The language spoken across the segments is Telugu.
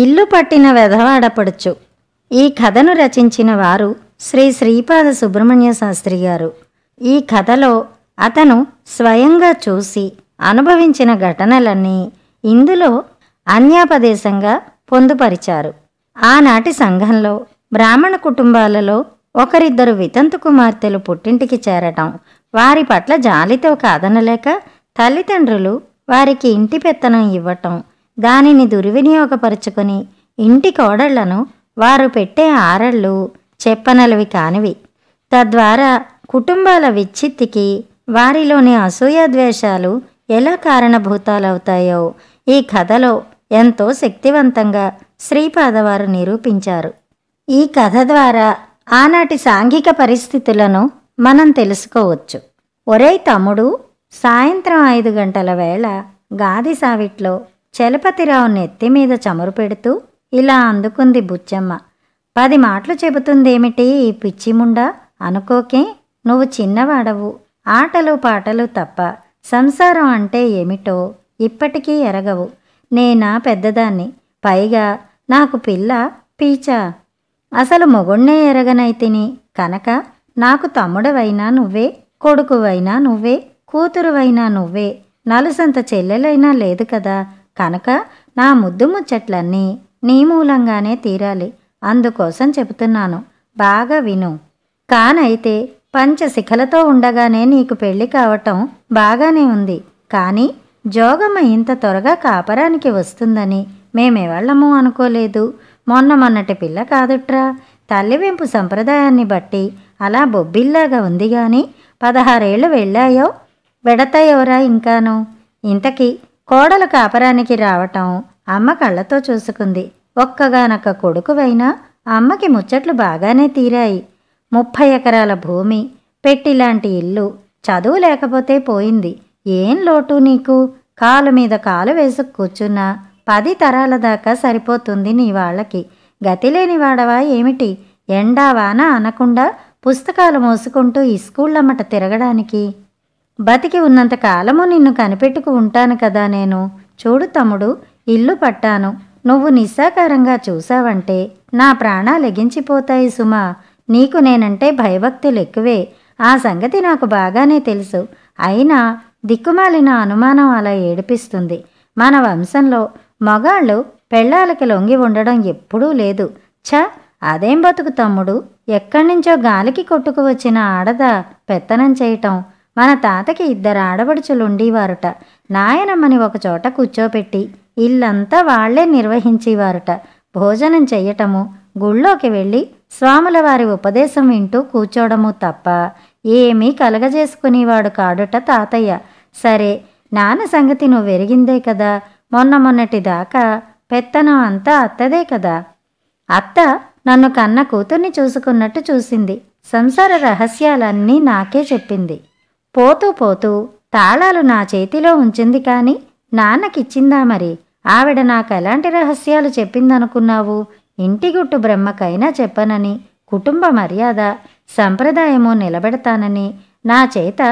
ఇల్లు పట్టిన వెధవాడపడుచు ఈ కథను రచించిన వారు శ్రీ శ్రీపాద సుబ్రహ్మణ్య శాస్త్రి గారు. ఈ కథలో అతను స్వయంగా చూసి అనుభవించిన ఘటనలన్నీ ఇందులో అన్యాపదేశంగా పొందుపరిచారు. ఆనాటి సంఘంలో బ్రాహ్మణ కుటుంబాలలో ఒకరిద్దరు వితంతు కుమార్తెలు పుట్టింటికి చేరటం వారి పట్ల జాలితో కాదనలేక తల్లిదండ్రులు వారికి ఇంటి పెత్తనం ఇవ్వటం, దానిని దుర్వినియోగపరుచుకొని ఇంటి కోడళ్లను వారు పెట్టే ఆరళ్ళు చెప్పనలవి కానివి, తద్వారా కుటుంబాల విచ్చిత్తికి వారిలోని అసూయాద్వేషాలు ఎలా కారణభూతాలవుతాయో ఈ కథలో ఎంతో శక్తివంతంగా శ్రీపాదవారు నిరూపించారు. ఈ కథ ద్వారా ఆనాటి సాంఘిక పరిస్థితులను మనం తెలుసుకోవచ్చు. ఒరే తమ్ముడు, సాయంత్రం 5 గంటల వేళ గాది సావిట్లో చలపతిరావు నెత్తిమీద చమురు పెడుతూ ఇలా అందుకుంది బుచ్చమ్మ. 10 మాటలు చెబుతుందేమిటి ఈ పిచ్చిముండా అనుకోకే, నువ్వు చిన్నవాడవు, ఆటలు పాటలు తప్ప సంసారం అంటే ఏమిటో ఇప్పటికీ ఎరగవు. నేనా పెద్దదాన్ని, పైగా నాకు పిల్ల పీచా, అసలు మొగుణ్ణే ఎరగనైతిని కనుక నాకు తమ్ముడవైనా నువ్వే, కొడుకువైనా నువ్వే, కూతురువైనా నువ్వే, నలుసంత చెల్లెలైనా లేదు కదా, కనుక నా ముద్దు ముచ్చట్లన్నీ నీ మూలంగానే తీరాలి, అందుకోసం చెబుతున్నాను, బాగా విను. కానైతే పంచశిఖలతో ఉండగానే నీకు పెళ్లి కావటం బాగానే ఉంది, కానీ జోగమ్మ ఇంత త్వరగా కాపరానికి వస్తుందని మేమెవాళ్ళము అనుకోలేదు. మొన్నటి పిల్ల కాదుట్రా, తల్లివెంపు సంప్రదాయాన్ని బట్టి అలా బొబ్బిల్లాగా ఉంది, కానీ 16 ఏళ్ళు వెళ్ళాయో వెడతాయోరా ఇంకాను. ఇంతకీ కోడలు కాపరానికి రావటం అమ్మ కళ్ళతో చూసుకుంది. ఒక్కగానొక్క కొడుకువైనా అమ్మకి ముచ్చట్లు బాగానే తీరాయి. 30 ఎకరాల భూమి, పెట్టిలాంటి ఇల్లు, చదువు లేకపోతే పోయింది, ఏం లోటు నీకు? కాలు మీద కాలు వేసు కూర్చున్నా 10 తరాల దాకా సరిపోతుంది నీ వాళ్ళకి. గతిలేని వాడవా ఏమిటి? ఎండా వాన అనకుండా పుస్తకాలు మోసుకుంటూ ఈ స్కూళ్ళమ్మట తిరగడానికి? బతికి ఉన్నంతకాలము నిన్ను కనిపెట్టుకు ఉంటాను కదా నేను. చూడు తమ్ముడు, ఇల్లు పట్టాను, నువ్వు నిస్సాకారంగా చూసావంటే నా ప్రాణాలు ఎగించిపోతాయి సుమా. నీకు నేనంటే భయభక్తులు ఎక్కువే, ఆ సంగతి నాకు బాగానే తెలుసు. అయినా దిక్కుమాలిన అనుమానం అలా ఏడిపిస్తుంది. మన వంశంలో మగాళ్ళు పెళ్ళాలకి లొంగి ఉండడం ఎప్పుడూ లేదు. ఛ, అదేం బతుకు తమ్ముడు, ఎక్కడ్నుంచో గాలికి కొట్టుకు వచ్చిన ఆడదా పెత్తనం చేయటం. మన తాతకి 2 ఆడబడుచులు ఉండేవారుట. నాయనమ్మని ఒకచోట కూర్చోపెట్టి ఇల్లంతా వాళ్లే నిర్వహించేవారుట. భోజనం చెయ్యటము, గుళ్ళోకి వెళ్ళి స్వాముల వారి ఉపదేశం వింటూ కూర్చోడము తప్ప ఏమీ కలగజేసుకునేవాడు కాడుట తాతయ్య. సరే, నాన్న సంగతి నువ్వు వెరిగిందే కదా, మొన్నటిదాకా పెత్తనం అంతా అత్తదే కదా. అత్త నన్ను కన్న కూతుర్ని చూసుకున్నట్టు చూసింది, సంసార రహస్యాలన్నీ నాకే చెప్పింది. పోతూ పోతూ తాళాలు నా చేతిలో ఉంచింది, కానీ నాన్నకిచ్చిందా మరి? ఆవిడ నాకు ఎలాంటి రహస్యాలు చెప్పిందనుకున్నావు? ఇంటి గుట్టు బ్రహ్మకైనా చెప్పనని, కుటుంబ మర్యాద సంప్రదాయము నిలబెడతానని నా చేత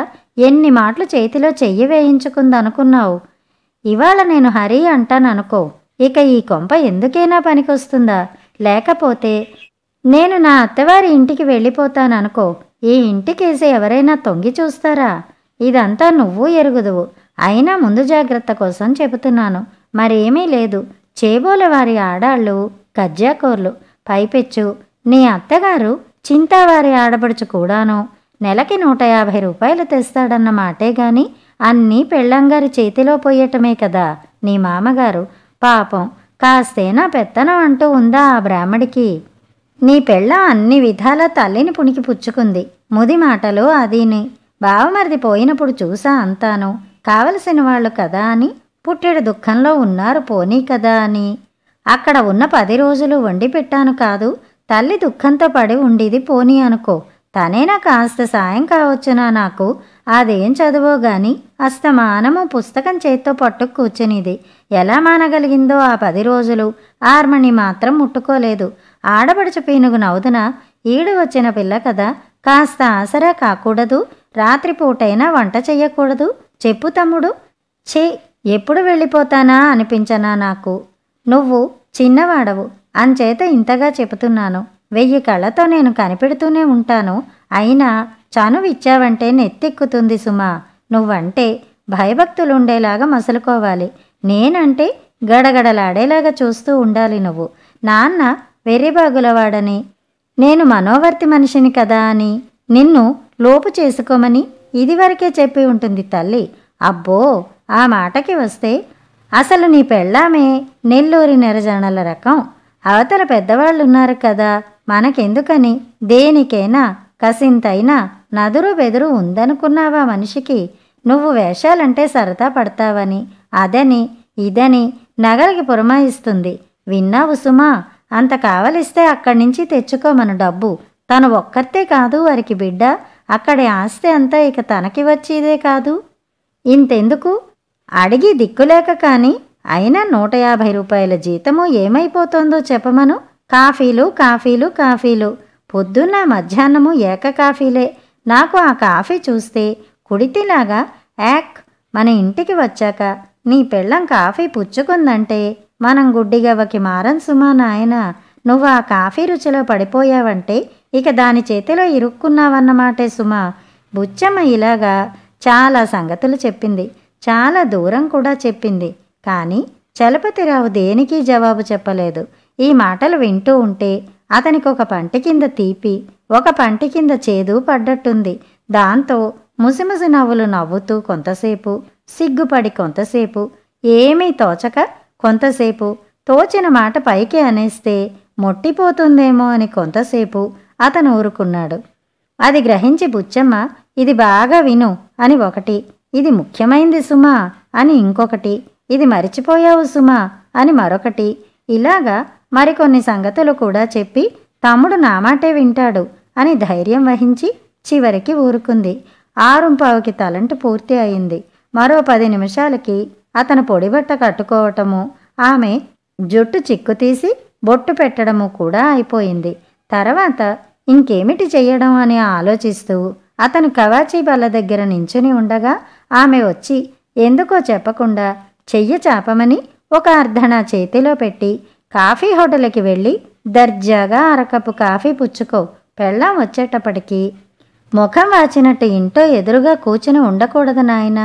ఎన్ని మాటలు చేతిలో చెయ్యి వేయించుకుందనుకున్నావు? ఇవాళ నేను హరి అంటాననుకో, ఇక ఈ కొంప ఎందుకైనా పనికొస్తుందా? లేకపోతే నేను నా అత్తవారి ఇంటికి వెళ్ళిపోతాననుకో, ఈ ఇంటికేసి ఎవరైనా తొంగి చూస్తారా? ఇదంతా నువ్వు ఎరుగుదువు, అయినా ముందు జాగ్రత్త కోసం చెబుతున్నాను, మరేమీ లేదు. చేబోల వారి ఆడాళ్ళు కజ్జాకోర్లు, పైపెచ్చు నీ అత్తగారు చింతావారి ఆడబడుచు కూడాను నెలకి 150 రూపాయలు తెస్తాడన్న మాటే గాని అన్నీ పెళ్ళంగారి చేతిలో పోయటమే కదా. నీ మామగారు పాపం కాస్తేనా పెత్తనం అంటూ ఉందా ఆ బ్రాహ్మడికి? నీ పెళ్ళ అన్ని విధాలా తల్లిని పుణికి పుచ్చుకుంది, ముది మాటలు అదీని. బావమరిది పోయినప్పుడు చూసా అంతాను, కావలసిన వాళ్ళు కదా అని పుట్టెడు దుఃఖంలో ఉన్నారు పోనీ కదా అని. అక్కడ ఉన్న 10 రోజులు వండి పెట్టాను కాదు, తల్లి దుఃఖంతో పడి ఉండేది పోనీ అనుకో. తనేనా కాస్త సాయం కావచ్చునా నాకు? అదేం చదువో గాని అస్తమానము పుస్తకం చేత్తో పట్టు కూర్చునిది. ఎలా మానగలిగిందో ఆ 10 రోజులు? ఆర్మణి మాత్రం ముట్టుకోలేదు. ఆడబడుచు పీనుగు నవ్వుదున ఈడు వచ్చిన పిల్ల కదా, కాస్త ఆసరా కాకూడదు, రాత్రిపూటైనా వంట చెయ్యకూడదు, చెప్పు తమ్ముడు. ఛే, ఎప్పుడు వెళ్ళిపోతానా అనిపించనా నాకు? నువ్వు చిన్నవాడవు అంచేత ఇంతగా చెప్తున్నాను. 1000 కళ్ళతో నేను కనిపెడుతూనే ఉంటాను. అయినా చానువిచ్చావంటే నెత్తెక్కుతుంది సుమా. నువ్వంటే భయభక్తులు ఉండేలాగా మసలుకోవాలి, నేనంటే గడగడలాడేలాగా చూస్తూ ఉండాలి. నువ్వు నాన్న వెర్రిబాగులవాడని, నేను మనోవర్తి మనిషిని కదా అని నిన్ను లోపు చేసుకోమని ఇదివరకే చెప్పి ఉంటుంది తల్లి. అబ్బో, ఆ మాటకి వస్తే అసలు నీ పెళ్ళామే నెల్లూరి నెరజానల రకం. అవతల పెద్దవాళ్ళు ఉన్నారు కదా, మనకెందుకని దేనికైనా కసింతైనా నదురు బెదురు ఉందనుకున్నావా మనిషికి? నువ్వు వేషాలంటే సరదా పడతావని అదని ఇదని నగలకి పురమాయిస్తుంది. విన్నావు సుమా? అంత కావలిస్తే అక్కడి నుంచి తెచ్చుకోమను డబ్బు. తను ఒక్కరితే కాదు వారికి బిడ్డ, అక్కడి ఆస్తి అంతా ఇక తనకి వచ్చేదే కాదు. ఇంతెందుకు అడిగి దిక్కులేక కానీ అయినా 150 రూపాయల జీతము ఏమైపోతుందో చెప్పమను. కాఫీలు కాఫీలు కాఫీలు, పొద్దున్న మధ్యాహ్నము ఏక కాఫీలే. నాకు ఆ కాఫీ చూస్తే కుడితిలాగా యాక్. మన ఇంటికి వచ్చాక నీ పెళ్ళం కాఫీ పుచ్చుకుందంటే మనం గుడ్డిగవ్వకి మారం సుమా నాయన. నువ్వు ఆ కాఫీ రుచిలో పడిపోయావంటే ఇక దాని చేతిలో ఇరుక్కున్నావన్నమాటే సుమా. బుచ్చమ్మ ఇలాగా చాలా సంగతులు చెప్పింది, చాలా దూరం కూడా చెప్పింది. కానీ చలపతిరావు దేనికి జవాబు చెప్పలేదు. ఈ మాటలు వింటూ ఉంటే అతనికి ఒక పంటి కింద తీపి, ఒక పంటి కింద చేదు పడ్డట్టుంది. దాంతో ముసిముసి నవ్వులు నవ్వుతూ కొంతసేపు, సిగ్గుపడి కొంతసేపు, ఏమీ తోచక కొంతసేపు, తోచిన మాట పైకి అనేస్తే మొట్టిపోతుందేమో అని కొంతసేపు అతను ఊరుకున్నాడు. అది గ్రహించి బుచ్చమ్మ, ఇది బాగా విను అని ఒకటి, ఇది ముఖ్యమైంది సుమా అని ఇంకొకటి, ఇది మరిచిపోయావు సుమా అని మరొకటి, ఇలాగా మరికొన్ని సంగతులు కూడా చెప్పి తమ్ముడు నా మాటే వింటాడు అని ధైర్యం వహించి చివరికి ఊరుకుంది. 6:15కి తలంటు పూర్తి అయింది. మరో 10 నిమిషాలకి అతను పొడిబట్ట కట్టుకోవటము, ఆమె జుట్టు చిక్కు తీసి బొట్టు పెట్టడము కూడా అయిపోయింది. తర్వాత ఇంకేమిటి చెయ్యడం అని ఆలోచిస్తూ అతను కవాచీ బల్ల దగ్గర నించుని ఉండగా ఆమె వచ్చి ఎందుకో చెప్పకుండా చెయ్యి చాపమని ఒక అర్ధన చేతిలో పెట్టి, కాఫీ హోటల్కి వెళ్ళి దర్జాగా అరకప్పు కాఫీ పుచ్చుకో, పెళ్ళాం వచ్చేటప్పటికి ముఖం వాచినట్టు ఇంటో ఎదురుగా కూర్చుని ఉండకూడదు నాయనా.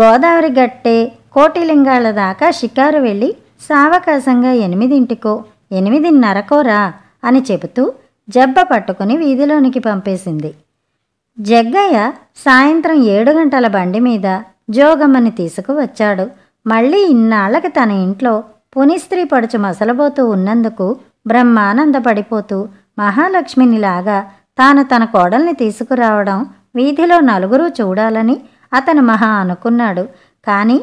గోదావరి గట్టే కోటిలింగాల దాకా షికారు వెళ్ళి సావకాశంగా 8:00కో 8:30కో రా అని చెబుతూ జబ్బ పట్టుకుని వీధిలోనికి పంపేసింది. జగ్గయ్య సాయంత్రం 7 గంటల బండి మీద జోగమ్మని తీసుకువచ్చాడు. మళ్ళీ ఇన్నాళ్ళకి తన ఇంట్లో పునిస్త్రీ పడుచు మసలబోతూ ఉన్నందుకు బ్రహ్మానందపడిపోతూ మహాలక్ష్మినిలాగా తాను తన కోడల్ని తీసుకురావడం వీధిలో నలుగురు చూడాలని అతను మహా అనుకున్నాడు. కానీ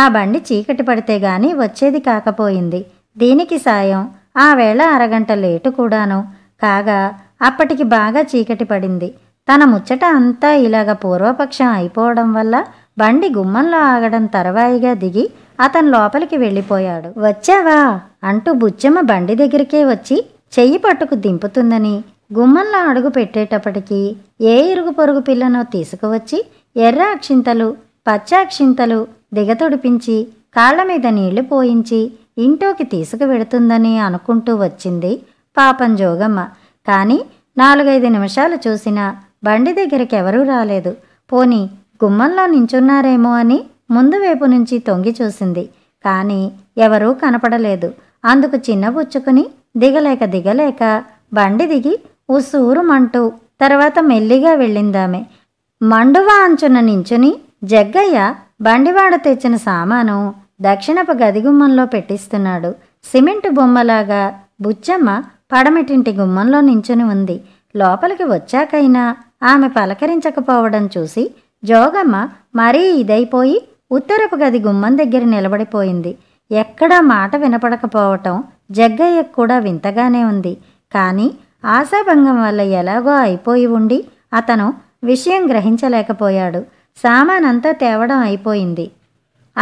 ఆ బండి చీకటి పడితే గాని వచ్చేది కాకపోయింది. దీనికి సాయం ఆ వేళ 1/2 గంట లేటు కూడాను. కాగా అప్పటికి బాగా చీకటి పడింది. తన ముచ్చట అంతా ఇలాగ పూర్వపక్షం అయిపోవడం వల్ల బండి గుమ్మంలో ఆగడం తర్వాయిగా దిగి అతను లోపలికి వెళ్ళిపోయాడు. వచ్చావా అంటూ బుచ్చమ్మ బండి దగ్గరికే వచ్చి చెయ్యి పట్టుకు దింపుతుందని గుమ్మంలో అడుగు పెట్టేటప్పటికీ ఏ ఇరుగు పొరుగు పిల్లనో తీసుకువచ్చి ఎర్ర అక్షింతలు పచ్చాక్షింతలు దిగతుడిపించి కాళ్ల మీద నీళ్లు పోయించి ఇంట్లోకి తీసుకువెడుతుందని అనుకుంటూ వచ్చింది పాపం జోగమ్మ. కానీ 4-5 నిమిషాలు చూసినా బండి దగ్గరికి ఎవరూ రాలేదు. పోనీ గుమ్మంలో నించున్నారేమో అని ముందు వైపు నుంచి తొంగి చూసింది. కానీ ఎవరూ కనపడలేదు. అందుకు చిన్నబుచ్చుకుని దిగలేక బండి దిగి ఉసూరుమంటూ తర్వాత మెల్లిగా వెళ్ళిందామె. మండువా అంచున నించుని జగ్గయ్య బండివాడ తెచ్చిన సామాను దక్షిణపు గదిగుమ్మంలో పెట్టిస్తున్నాడు. సిమెంటు బొమ్మలాగా బుచ్చమ్మ పడమటింటి గుమ్మంలో నించుని ఉంది. లోపలికి వచ్చాకైనా ఆమె పలకరించకపోవడం చూసి జోగమ్మ మరీ ఇదైపోయి ఉత్తరపు గది గుమ్మం దగ్గర నిలబడిపోయింది. ఎక్కడా మాట వినపడకపోవటం జగ్గయ్యకు కూడా వింతగానే ఉంది. కానీ ఆశాభంగం వల్ల ఎలాగో అయిపోయి ఉండి అతను విషయం గ్రహించలేకపోయాడు. సామానంతా తేవడం అయిపోయింది.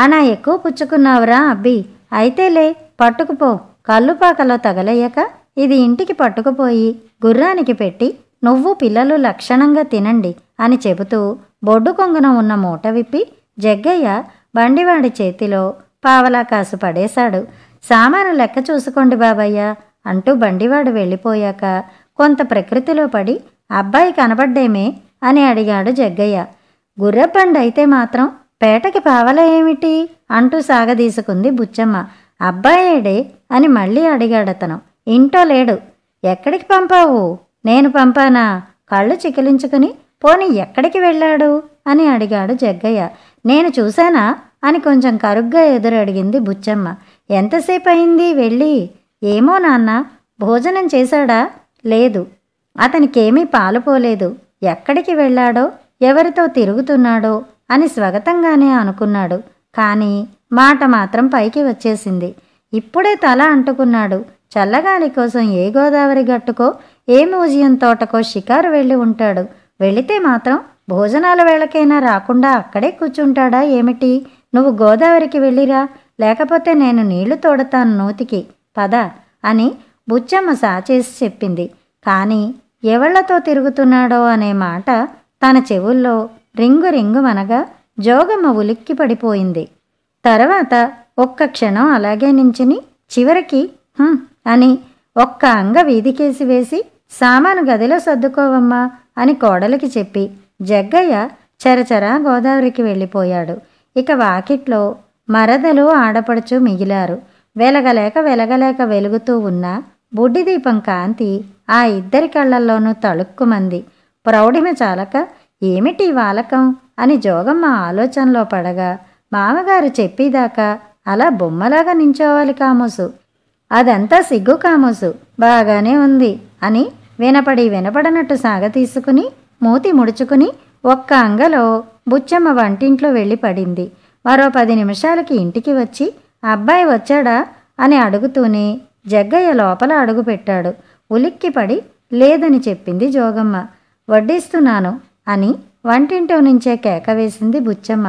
అనా ఎక్కువ పుచ్చుకున్నావురా అబ్బి, అయితేలే పట్టుకుపో, కళ్ళుపాకలో తగలయ్యాక ఇది ఇంటికి పట్టుకుపోయి గుర్రానికి పెట్టి నువ్వు పిల్లలు లక్షణంగా తినండి అని చెబుతూ బొడ్డు కొంగున ఉన్న మూట విప్పి జగ్గయ్య బండివాడి చేతిలో పావలా కాసు పడేశాడు. సామాను లెక్క చూసుకోండి బాబయ్య అంటూ బండివాడు వెళ్ళిపోయాక కొంత ప్రకృతిలో పడి అబ్బాయి కనబడ్డేమే అని అడిగాడు జగ్గయ్య. గుర్రబండి అయితే మాత్రం పేటకి పావలా ఏమిటి అంటూ సాగదీసుకుంది బుచ్చమ్మ. అబ్బాయేడే అని మళ్ళీ అడిగాడతను. ఇంటో లేడు. ఎక్కడికి పంపావు? నేను పంపానా? కళ్ళు చికిలించుకుని పోనీ ఎక్కడికి వెళ్ళాడు అని అడిగాడు జగ్గయ్య. నేను చూశానా అని కొంచెం కరుగ్గా ఎదురడిగింది బుచ్చమ్మ. ఎంతసేపు అయింది వెళ్ళి? ఏమో నాన్న. భోజనం చేశాడా? లేదు. అతనికేమీ పాలు పోలేదు. ఎక్కడికి వెళ్ళాడో ఎవరితో తిరుగుతున్నాడో అని స్వాగతంగానే అనుకున్నాడు. కానీ మాట మాత్రం పైకి వచ్చేసింది. ఇప్పుడే తల అంటుకున్నాడు. చల్లగాలి కోసం ఏ గోదావరి గట్టుకో ఏ మ్యూజియం తోటకో షికారు వెళ్ళి ఉంటాడు. వెళితే మాత్రం భోజనాల వేళకైనా రాకుండా అక్కడే కూర్చుంటాడా ఏమిటి? నువ్వు గోదావరికి వెళ్ళిరా, లేకపోతే నేను నీళ్లు తోడతాను నోతికి, పద అని బుచ్చమ్మ సాచేసి చెప్పింది. కానీ ఎవళ్లతో తిరుగుతున్నాడో అనే మాట తన చెవుల్లో రింగు రింగుమనగా జోగమ్మ ఉలిక్కి పడిపోయింది. తర్వాత ఒక్క క్షణం అలాగే నించుని చివరికి అని ఒక్క అంగ వీధికేసి వేసి సామాను గదిలో సర్దుకోవమ్మా అని కోడలికి చెప్పి జగ్గయ్య చరచరా గోదావరికి వెళ్ళిపోయాడు. ఇక వాకిట్లో మరదలు ఆడపడుచు మిగిలారు. వెలగలేక వెలుగుతూ ఉన్న బుడ్డిదీపం కాంతి ఆ ఇద్దరి కళ్ళల్లోనూ తళుక్కుమంది. ప్రౌఢిమ చాలక ఏమిటి వాలకం అని జోగమ్మ ఆలోచనలో పడగా మామగారు చెప్పేదాకా అలా బొమ్మలాగా నించోవాలి కామోసు, అదంతా సిగ్గు కామోసు, బాగానే ఉంది అని వినపడనట్టు సాగతీసుకుని మూతి ముడుచుకుని ఒక్క అంగలో బుచ్చమ్మ వంటింట్లో వెళ్ళి పడింది. మరో 10 నిమిషాలకి ఇంటికి వచ్చి అబ్బాయి వచ్చాడా అని అడుగుతూనే జగ్గయ్య లోపల అడుగు పెట్టాడు. ఉలిక్కిపడి లేదని చెప్పింది జోగమ్మ. వడ్డిస్తున్నాను అని వంటింటో నుంచే కేక వేసింది బుచ్చమ్మ.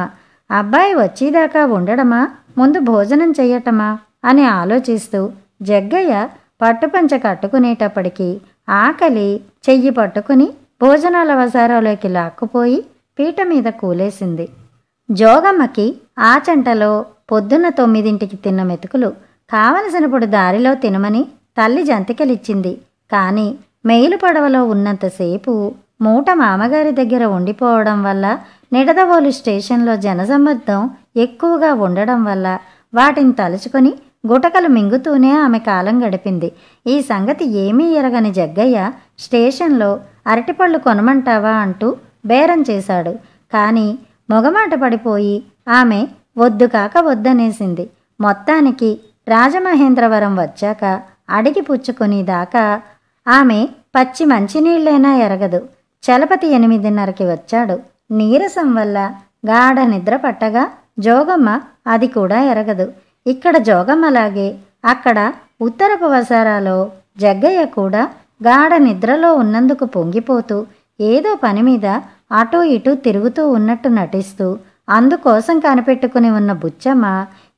అబ్బాయి వచ్చేదాకా ఉండడమా ముందు భోజనం చెయ్యటమా అని ఆలోచిస్తూ జగ్గయ్య పట్టుపంచ కట్టుకునేటప్పటికీ ఆకలి చెయ్యి పట్టుకుని భోజనాల వసారాలోకి లాక్కుపోయి పీట మీద కూలేసింది. జోగమ్మకి ఆ చెంటలో పొద్దున్న 9ంటికి తిన్న మెతుకులు కావలసినప్పుడు దారిలో తినమని తల్లి జంతికలిచ్చింది. కానీ మేలు పడవలో ఉన్నంతసేపు మూట మామగారి దగ్గర ఉండిపోవడం వల్ల, నిడదవోలు స్టేషన్లో జనసమ్మర్దం ఎక్కువగా ఉండడం వల్ల వాటిని తలుచుకొని గుటకలు మింగుతూనే ఆమె కాలం గడిపింది. ఈ సంగతి ఏమీ ఎరగని జగ్గయ్య స్టేషన్లో అరటిపళ్ళు కొనమంటావా అంటూ బేరం చేశాడు. కానీ మొగమాట పడిపోయి ఆమె వద్దు కాక వద్దనేసింది. మొత్తానికి రాజమహేంద్రవరం వచ్చాక అడిగి పుచ్చుకునేదాకా ఆమె పచ్చి మంచినీళ్ళైనా ఎరగదు. చలపతి 8:30కి వచ్చాడు. నీరసం వల్ల గాఢ నిద్ర పట్టగా జోగమ్మ అది కూడా ఎరగదు. ఇక్కడ జోగమ్మలాగే అక్కడ ఉత్తరపు వసారాలో జగ్గయ్య కూడా గాఢ నిద్రలో ఉన్నందుకు పొంగిపోతూ ఏదో పని మీద అటూ ఇటూ తిరుగుతూ ఉన్నట్టు నటిస్తూ అందుకోసం కనిపెట్టుకుని ఉన్న బుచ్చమ్మ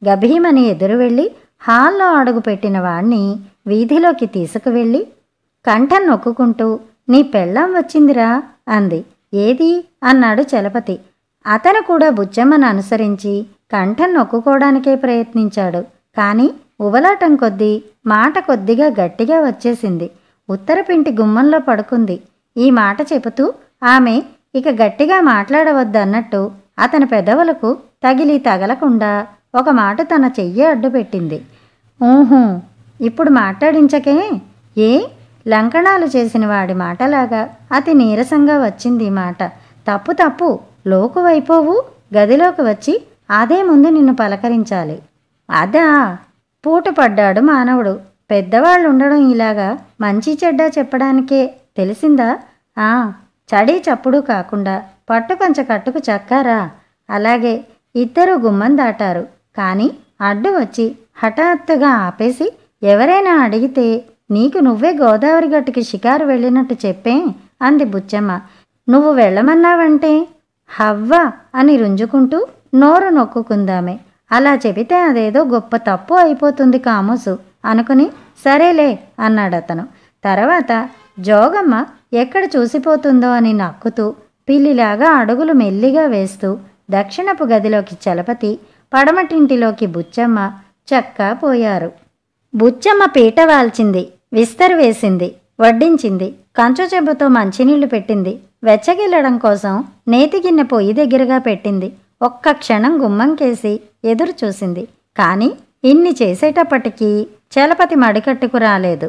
గభీమని ఎదురు వెళ్ళి హాల్లో అడుగుపెట్టిన వాణ్ణి వీధిలోకి తీసుకువెళ్ళి కంఠం నొక్కుంటూ నీ పెళ్ళం వచ్చిందిరా అంది. ఏది అన్నాడు చలపతి. అతను కూడా బుచ్చమ్మను అనుసరించి కంఠం నొక్కుకోవడానికే ప్రయత్నించాడు. కానీ ఉబలాటం కొద్దీ మాట కొద్దిగా గట్టిగా వచ్చేసింది. ఉత్తరపింటి గుమ్మంలో పడుకుంది. ఈ మాట చెబుతూ ఆమె ఇక గట్టిగా మాట్లాడవద్దన్నట్టు అతని పెదవులకు తగిలి తగలకుండా ఒక మాట తన చెయ్యి అడ్డుపెట్టింది. ఊహూ, ఇప్పుడు మాట్లాడించకే. ఏ లంకణాలు చేసిన వాడి మాటలాగా అతి నీరసంగా వచ్చింది ఈ మాట. తప్పు లోకువైపోవు, గదిలోకి వచ్చి అదే ముందు నిన్ను పలకరించాలి. అదా? పూటపడ్డాడు మానవుడు. పెద్దవాళ్ళు ఉండడం ఇలాగా మంచి చెడ్డ చెప్పడానికే, తెలిసిందా? ఆ చడీ చప్పుడు కాకుండా పట్టుపంచ కట్టుకు చక్కారా. అలాగే ఇద్దరు గుమ్మం దాటారు. కానీ అడ్డు వచ్చి హఠాత్తుగా ఆపేసి ఎవరైనా అడిగితే నీకు నువ్వే గోదావరి గట్టుకి షికారు వెళ్ళినట్టు చెప్పే అంది బుచ్చమ్మ. నువ్వు వెళ్ళమన్నావంటే హవ్వ అని రుంజుకుంటూ నోరు నొక్కుందామే. అలా చెబితే అదేదో గొప్ప తప్పు అయిపోతుంది కామోసు అనుకుని సరేలే అన్నాడతను. తర్వాత జోగమ్మ ఎక్కడ చూసిపోతుందో అని నక్కుతూ పిల్లిలాగా అడుగులు మెల్లిగా వేస్తూ దక్షిణపు గదిలోకి చలపతి, పడమటింటిలోకి బుచ్చమ్మ చక్కా పోయారు. బుచ్చమ్మ పీట వాల్చింది, విస్తరు వేసింది, వడ్డించింది, కంచు చెంబుతో మంచినీళ్లు పెట్టింది, వెచ్చగిల్లడం కోసం నేతి గిన్నె పొయ్యి దగ్గరగా పెట్టింది. ఒక్క క్షణం గుమ్మం కేసి ఎదురు చూసింది. కానీ ఇన్ని చేసేటప్పటికీ చలపతి మడికట్టుకు రాలేదు.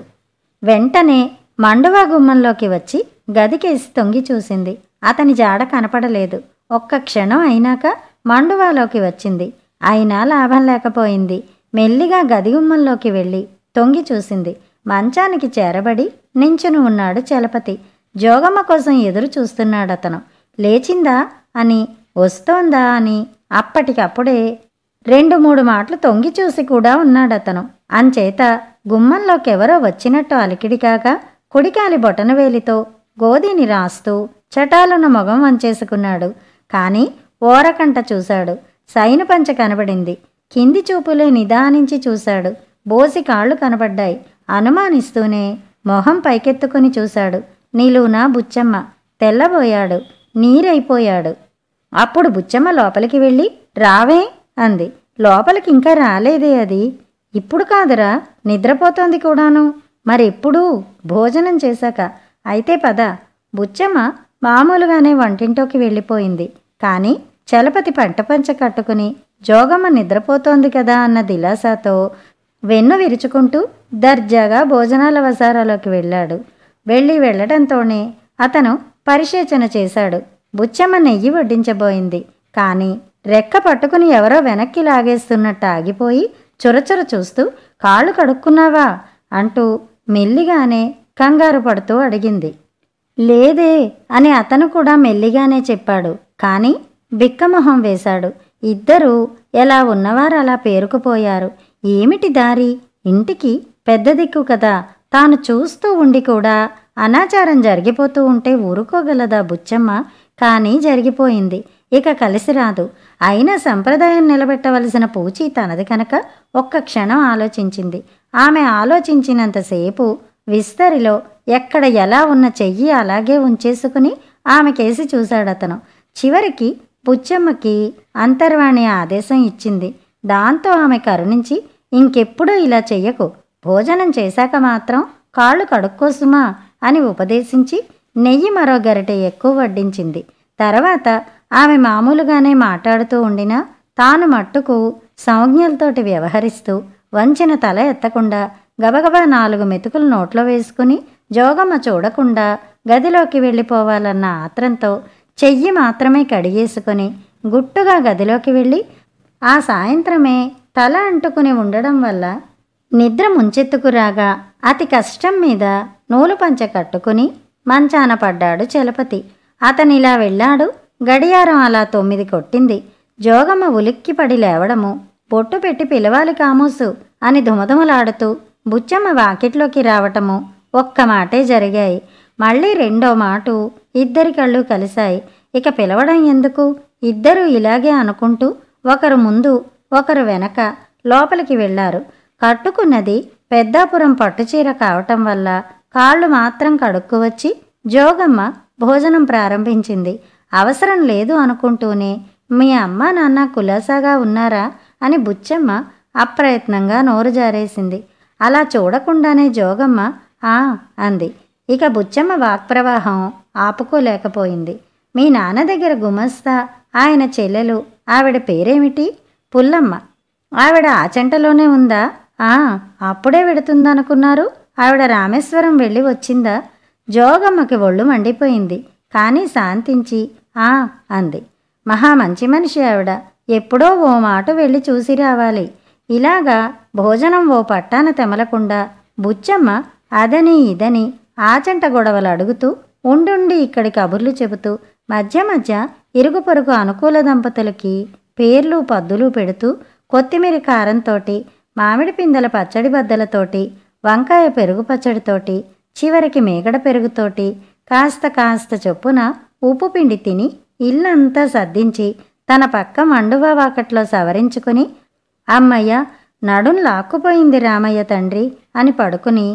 వెంటనే మండువా గుమ్మంలోకి వచ్చి గదికేసి తొంగి చూసింది. అతని జాడ కనపడలేదు. ఒక్క క్షణం అయినాక మండువాలోకి వచ్చింది. అయినా లాభం లేకపోయింది. మెల్లిగా గది గుమ్మంలోకి వెళ్ళి తొంగి చూసింది. మంచానికి చేరబడి నించుని ఉన్నాడు చలపతి. జోగమ్మ కోసం ఎదురు చూస్తున్నాడతను. లేచిందా అని, వస్తోందా అని అప్పటికప్పుడే రెండు మూడు మాటలు తొంగి చూసి కూడా ఉన్నాడతను. అంచేత గుమ్మంలోకెవరో వచ్చినట్టు అలికిడి కాక కుడికాలి బొటనవేలితో గోధీని రాస్తూ చటాలున మొగం వంచేసుకున్నాడు. కానీ ఓరకంట చూశాడు. సైను పంచ కనబడింది. కింది చూపులే నిదానించి చూశాడు. బోసి కాళ్ళు కనబడ్డాయి. అనుమానిస్తూనే మొహం పైకెత్తుకుని చూశాడు. నీలునా బుచ్చమ్మ. తెల్లబోయాడు, నీరైపోయాడు. అప్పుడు బుచ్చమ్మ లోపలికి వెళ్ళి, రావే అంది. లోపలికి ఇంకా రాలేదే అది. ఇప్పుడు కాదురా, నిద్రపోతోంది కూడాను. మరెప్పుడు? భోజనం చేశాక. అయితే పద. బుచ్చమ్మ మామూలుగానే వంటింటోకి వెళ్ళిపోయింది. కానీ చలపతి పంటపంచ కట్టుకుని జోగమ్మ నిద్రపోతోంది కదా అన్న దిలాసాతో వెన్ను విరుచుకుంటూ దర్జాగా భోజనాల వసారాలోకి వెళ్ళాడు. వెళ్ళటంతోనే అతను పరిశేచన చేశాడు. బుచ్చమ్మ నెయ్యి వడ్డించబోయింది. కానీ రెక్క పట్టుకుని ఎవరో వెనక్కి లాగేస్తున్నట్టు ఆగిపోయి చురచుర చూస్తూ, కాళ్ళు కడుక్కున్నావా అంటూ మెల్లిగానే కంగారు పడుతూ అడిగింది. లేదే అని అతను కూడా మెల్లిగానే చెప్పాడు. కానీ బిక్కమొహం వేశాడు. ఇద్దరూ ఎలా ఉన్నవారు అలా పేరుకుపోయారు. ఏమిటి దారి? ఇంటికి పెద్ద దిక్కు కదా. తాను చూస్తూ ఉండి కూడా అనాచారం జరిగిపోతూ ఉంటే ఊరుకోగలదా బుచ్చమ్మ? కానీ జరిగిపోయింది. ఇక కలిసి రాదు. అయినా సంప్రదాయం నిలబెట్టవలసిన పూచి తనది కనుక ఒక్క క్షణం ఆలోచించింది. ఆమె ఆలోచించినంతసేపు విస్తరిలో ఎక్కడ ఎలా ఉన్న చెయ్యి అలాగే ఉంచేసుకుని ఆమె కేసి చూశాడతను. చివరికి బుచ్చమ్మకి అంతర్వాణి ఆదేశం ఇచ్చింది. దాంతో ఆమె కరుణించి, ఇంకెప్పుడూ ఇలా చెయ్యకు, భోజనం చేశాక మాత్రం కాళ్ళు కడుక్కోసుమా అని ఉపదేశించి నెయ్యి మరో గరిటె ఎక్కువ వడ్డించింది. తర్వాత ఆమె మామూలుగానే మాట్లాడుతూ ఉండినా తాను మట్టుకు సంజ్ఞలతోటి వ్యవహరిస్తూ వంచిన తల ఎత్తకుండా గబగబా 4 మెతుకులు నోట్లో వేసుకుని జోగమ్మ చూడకుండా గదిలోకి వెళ్ళిపోవాలన్న ఆత్రంతో చెయ్యి మాత్రమే కడిగేసుకుని గుట్టుగా గదిలోకి వెళ్ళి ఆ సాయంత్రమే తల అంటుకుని ఉండడం వల్ల నిద్ర ముంచెత్తుకు రాగా అతి కష్టం మీద నూలు పంచ కట్టుకుని మంచాన పడ్డాడు చలపతి. అతనిలా వెళ్ళాడు. గడియారం అలా 9 కొట్టింది. జోగమ్మ ఉలిక్కిపడి లేవడము, బొట్టు పెట్టి పిలవాలి కామోసు అని ధుమధుమలాడుతూ బుచ్చమ్మ వాకిట్లోకి రావటము ఒక్క మాటే జరిగాయి. మళ్ళీ రెండో మాటు. ఇద్దరి కళ్ళు కలిశాయి. ఇక పిలవడం ఎందుకు? ఇద్దరూ ఇలాగే అనుకుంటూ ఒకరు ముందు ఒకరు వెనక లోపలికి వెళ్ళారు. కట్టుకున్నది పెద్దాపురం పట్టుచీర కావటం వల్ల కాళ్ళు మాత్రం కడుక్కువచ్చి జోగమ్మ భోజనం ప్రారంభించింది. అవసరం లేదు అనుకుంటూనే, మీ అమ్మ నాన్న కులాసాగా ఉన్నారా అని బుచ్చమ్మ అప్రయత్నంగా నోరు జారేసింది. అలా చూడకుండానే జోగమ్మ ఆ అంది. ఇక బుచ్చమ్మ వాక్ప్రవాహం ఆపుకోలేకపోయింది. మీ నాన్న దగ్గర గుమస్తా, ఆయన చెల్లెలు, ఆవిడ పేరేమిటి? పుల్లమ్మ. ఆవిడ ఆ చెంటలోనే ఉందా? అప్పుడే వెడుతుందనుకున్నారు. ఆవిడ రామేశ్వరం వెళ్ళి వచ్చిందా? జోగమ్మకి ఒళ్ళు మండిపోయింది. కానీ శాంతించి ఆ అంది. మహా మంచి మనిషి ఆవిడ. ఎప్పుడో ఓ మాట వెళ్ళి చూసి రావాలి. ఇలాగా భోజనం ఓ పట్టాన తెమలకుండా బుచ్చమ్మ అదని ఇదని ఆచంట గొడవలు అడుగుతూ ఉండుండి ఇక్కడి కబుర్లు చెబుతూ మధ్య ఇరుగు పొరుగు అనుకూల దంపతులకి పేర్లు పద్దులు పెడుతూ కొత్తిమీర కారంతోటి, మామిడి పిందల పచ్చడి బద్దలతోటి, వంకాయ పెరుగు పచ్చడితోటి, చివరికి మేగడ పెరుగుతోటి కాస్త కాస్త చొప్పున ఉప్పు పిండి తిని ఇల్లంతా సర్దించి తన పక్క మండువా వాకట్లో సవరించుకుని, అమ్మయ్య నడుం లాక్కుపోయింది రామయ్య తండ్రి అని పడుకుని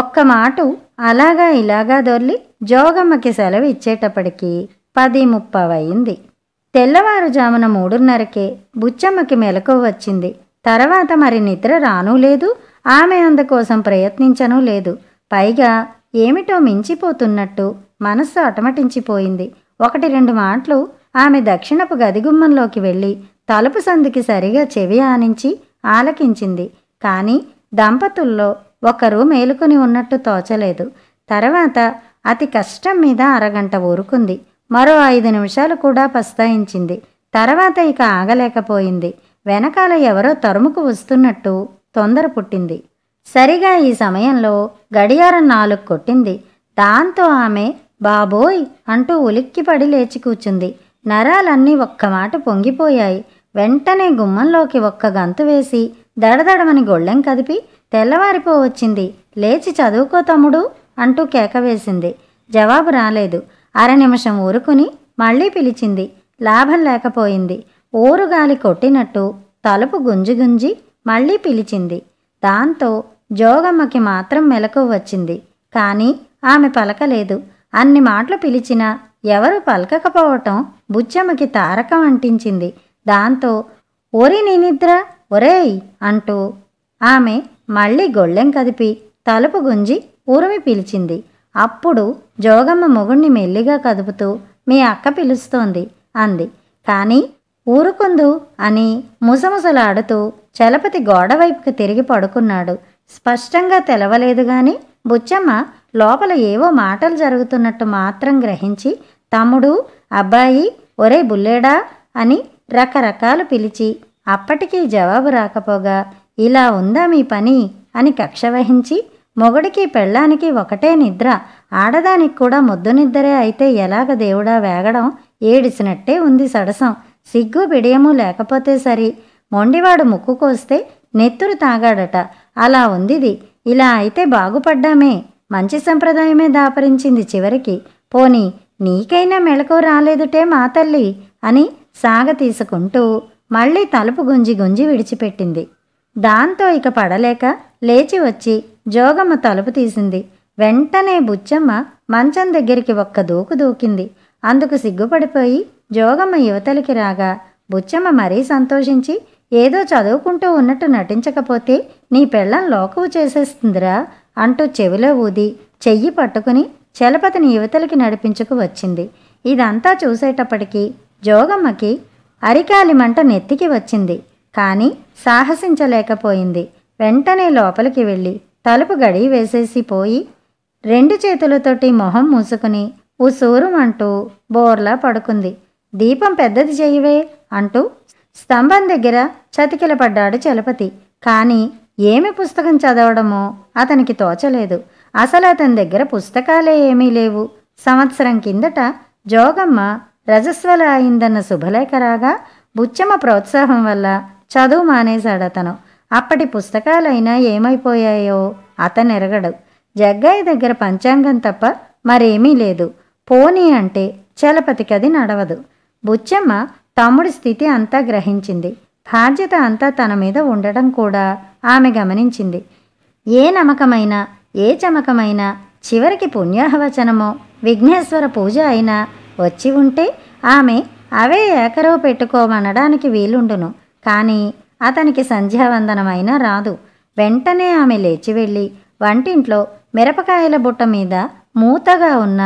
ఒక్క మాటు అలాగా ఇలాగా దొర్లి జోగమ్మకి సెలవు ఇచ్చేటప్పటికీ 10:30 అయింది. తెల్లవారుజామున 3:30కే బుచ్చమ్మకి మెలకువ వచ్చింది. తర్వాత మరి నిద్ర రానూ లేదు. ఆమె అందుకోసం ప్రయత్నించను లేదు. పైగా ఏమిటో మించిపోతున్నట్టు మనసు అటమటించిపోయింది. ఒకటి రెండు మాటలు ఆమె దక్షిణపు గదిగుమ్మంలోకి వెళ్ళి తలుపు సందుకి సరిగా చెవి ఆనించి ఆలకించింది. కానీ దంపతుల్లో ఒకరు మేలుకొని ఉన్నట్టు తోచలేదు. తర్వాత అతి కష్టం మీద అరగంట ఊరుకుంది. మరో 5 నిమిషాలు కూడా పస్తాయించింది. తర్వాత ఇక ఆగలేకపోయింది. వెనకాల ఎవరో తరుముకు వస్తున్నట్టు తొందర పుట్టింది. సరిగా ఈ సమయంలో గడియారం 4 కొట్టింది. దాంతో ఆమె బాబోయ్ అంటూ ఉలిక్కిపడి లేచి కూర్చుంది. నరాలన్నీ ఒక్కమాట పొంగిపోయాయి. వెంటనే గుమ్మంలోకి ఒక్క గంతు వేసి దడదడమని గొళ్ళెం కదిపి తెల్లవారిపోవచ్చింది, లేచి చదువుకో తమ్ముడు అంటూ కేకవేసింది. జవాబు రాలేదు. అరనిమిషం ఊరుకుని మళ్ళీ పిలిచింది. లాభం లేకపోయింది. ఊరుగాలి కొట్టినట్టు తలుపు గుంజుగుంజి మళ్ళీ పిలిచింది. దాంతో జోగమ్మకి మాత్రం మెలకువ వచ్చింది. కానీ ఆమె పలకలేదు. అన్ని మాటలు పిలిచినా ఎవరు పలకకపోవటం బుచ్చమ్మకి తారకం అంటించింది. దాంతో ఒరి నీ నిద్ర ఒరేయ్ అంటూ ఆమె మళ్ళీ గొళ్ళెం కదిపి తలుపు గుంజి ఊరిమి పిలిచింది. అప్పుడు జోగమ్మ మొగుణ్ణి మెల్లిగా కదుపుతూ మీ అక్క పిలుస్తోంది అంది. కానీ ఊరుకుందు అని ముసముసలాడుతూ చలపతి గోడవైపుకి తిరిగి పడుకున్నాడు. స్పష్టంగా తెలవలేదు గాని బుచ్చమ్మ లోపల ఏవో మాటలు జరుగుతున్నట్టు మాత్రం గ్రహించి తమ్ముడు అబ్బాయి ఒరే బుల్లేడా అని రకరకాలు పిలిచి అప్పటికీ జవాబు రాకపోగా ఇలా ఉందా మీ పని అని కక్ష వహించి మొగుడికి పెళ్ళానికి ఒకటే నిద్ర, ఆడదానికి కూడా ముద్దు నిద్రే అయితే ఎలాగ దేవుడా వేగడం ఏడిసినట్టే ఉంది సడసం, సిగ్గు బిడియము లేకపోతే సరి, మొండివాడు ముక్కుకొస్తే నెత్తురు తాగాడట, అలా ఉందిది, ఇలా అయితే బాగుపడ్డామే, మంచి సంప్రదాయమే దాపరించింది చివరికి, పోనీ నీకైనా మెళకు రాలేదుటే మా తల్లి అని సాగ తీసుకుంటూ మళ్ళీ తలుపు గుంజి గుంజి విడిచిపెట్టింది. దాంతో ఇక పడలేక లేచి వచ్చి జోగమ్మ తలుపు తీసింది. వెంటనే బుచ్చమ్మ మంచం దగ్గరికి ఒక్క దూకు దూకింది. అందుకు సిగ్గుపడిపోయి జోగమ్మ యువతలికి రాగా బుచ్చమ్మ మరీ సంతోషించి ఏదో చదువుకుంటూ ఉన్నట్టు నటించకపోతే నీ పెళ్ళం లోకువు చేసేస్తుందిరా అంటూ చెవిలో ఊది చెయ్యి పట్టుకుని చలపతిని యువతలికి నడిపించుకు వచ్చింది. ఇదంతా చూసేటప్పటికీ జోగమ్మకి అరికాలి మంట నెత్తికి వచ్చింది. కానీ సాహసించలేకపోయింది. వెంటనే లోపలికి వెళ్ళి తలుపు గడి వేసేసి పోయి 2 చేతులతోటి మొహం మూసుకుని ఉసూరుం అంటూ బోర్లా పడుకుంది. దీపం పెద్దది చేయవే అంటూ స్తంభం దగ్గర చతికిలపడ్డాడు చలపతి. కానీ ఏమి పుస్తకం చదవడమో అతనికి తోచలేదు. అసలు అతని దగ్గర పుస్తకాలే ఏమీ లేవు. సంవత్సరం కిందట జోగమ్మ రజస్వల అయిందన్న శుభలేఖ రాగా బుచ్చమ్మ ప్రోత్సాహం వల్ల చదువు మానేశాడు అతను. అప్పటి పుస్తకాలైనా ఏమైపోయాయో అతనెరగడు. జగ్గయ్య దగ్గర పంచాంగం తప్ప మరేమీ లేదు. పోనీ అంటే చలపతికది నడవదు. బుచ్చమ్మ తమ్ముడి స్థితి అంతా గ్రహించింది. బాధ్యత అంతా తన మీద ఉండడం కూడా ఆమె గమనించింది. ఏ నమ్మకమైనా ఏ చమకమైనా చివరికి పుణ్యాహవచనమో విఘ్నేశ్వర పూజ అయినా వచ్చి ఉంటే ఆమె అవే ఏకరో పెట్టుకోమనడానికి వీలుండును. కానీ అతనికి సంధ్యావందనమైనా రాదు. వెంటనే ఆమె లేచి వెళ్ళి వంటింట్లో మిరపకాయల బుట్ట మీద మూతగా ఉన్న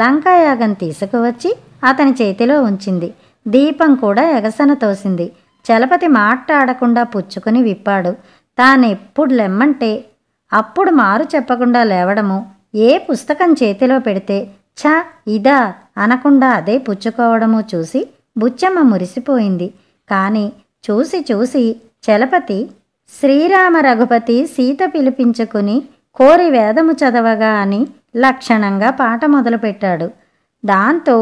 లంకాయాగం తీసుకువచ్చి అతని చేతిలో ఉంచింది. దీపం కూడా ఎగసన తోసింది. చలపతి మాట్లాడకుండా పుచ్చుకుని విప్పాడు. తానెప్పుడు లెమ్మంటే అప్పుడు మారు చెప్పకుండా లేవడము, ఏ పుస్తకం చేతిలో పెడితే ఛ ఇదా అనకుండా అదే పుచ్చుకోవడము చూసి బుచ్చమ్మ మురిసిపోయింది. కానీ చూసి చూసి చలపతి శ్రీరామ రఘుపతి సీత పిలిపించుకుని కోరి వేదము చదవగా అని లక్షణంగా పాట మొదలుపెట్టాడు. దాంతో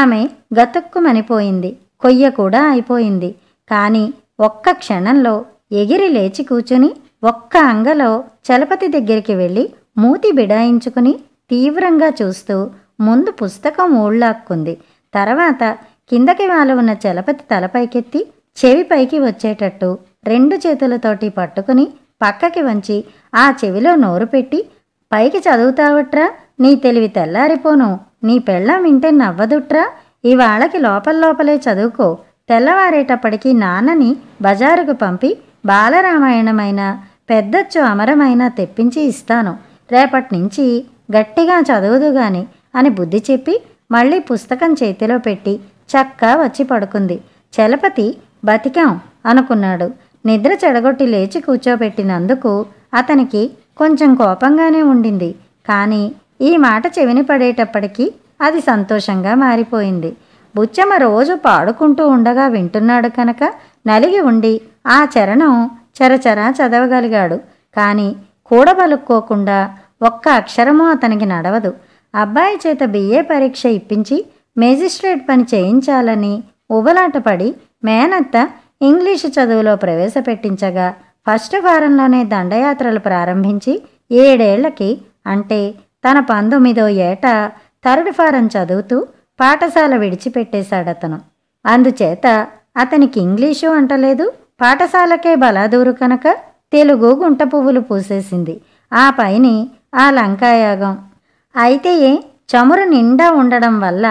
ఆమె గతుక్కుమనిపోయింది. కొయ్య కూడా అయిపోయింది. కానీ ఒక్క క్షణంలో ఎగిరి లేచి కూచుని ఒక్క అంగలో చలపతి దగ్గరికి వెళ్ళి మూతి బిడాయించుకుని తీవ్రంగా చూస్తూ ముందు పుస్తకం ఊళ్ళాక్కుంది. తర్వాత కిందకి వాలువున్న చలపతి తలపైకెత్తి చెవిపైకి వచ్చేటట్టు 2 చేతులతోటి పట్టుకుని పక్కకి వంచి ఆ చెవిలో నోరు పెట్టి పైకి చదువుతావట్రా, నీ తెలివి తెల్లారిపోను, నీ పెళ్ళం వింటే నవ్వదుట్రా, ఇవాళ్ళకి లోపలే చదువుకో, తెల్లవారేటప్పటికీ నాన్నని బజారుకు పంపి బాలరామాయణమైన పెద్దచ్చు అమరమైనా తెప్పించి ఇస్తాను, రేపటి నుంచి గట్టిగా చదువుదు గాని అని బుద్ధి చెప్పి మళ్ళీ పుస్తకం చేతిలో పెట్టి చక్కా వచ్చి పడుకుంది. చలపతి బతికాం అనుకున్నాడు. నిద్ర చెడగొట్టి లేచి కూర్చోబెట్టినందుకు అతనికి కొంచెం కోపంగానే ఉండింది. కానీ ఈ మాట చెవిని పడేటప్పటికీ అది సంతోషంగా మారిపోయింది. బుచ్చమ్మ రోజు పాడుకుంటూ ఉండగా వింటున్నాడు కనుక నలిగి ఉండి ఆ చరణం చరచరా చదవగలిగాడు. కానీ కూడబలుక్కోకుండా ఒక్క అక్షరమూ అతనికి నడవదు. అబ్బాయి చేత బిఏ పరీక్ష ఇప్పించి మేజిస్ట్రేట్ పని చేయించాలని ఉబలాటపడి మేనత్త ఇంగ్లీషు చదువులో ప్రవేశపెట్టించగా ఫస్ట్ వారంలోనే దండయాత్రలు ప్రారంభించి 7 ఏళ్లకి అంటే తన 19వ ఏట 3rd ఫారం చదువుతూ పాఠశాల విడిచిపెట్టేశాడతను. అందుచేత అతనికి ఇంగ్లీషు అంటలేదు, పాఠశాలకే బలాదూరు కనుక తెలుగు గుంట పువ్వులు పూసేసింది. ఆ పైని ఆ లంకాయాగం అయితే చమురు నిండా ఉండడం వల్ల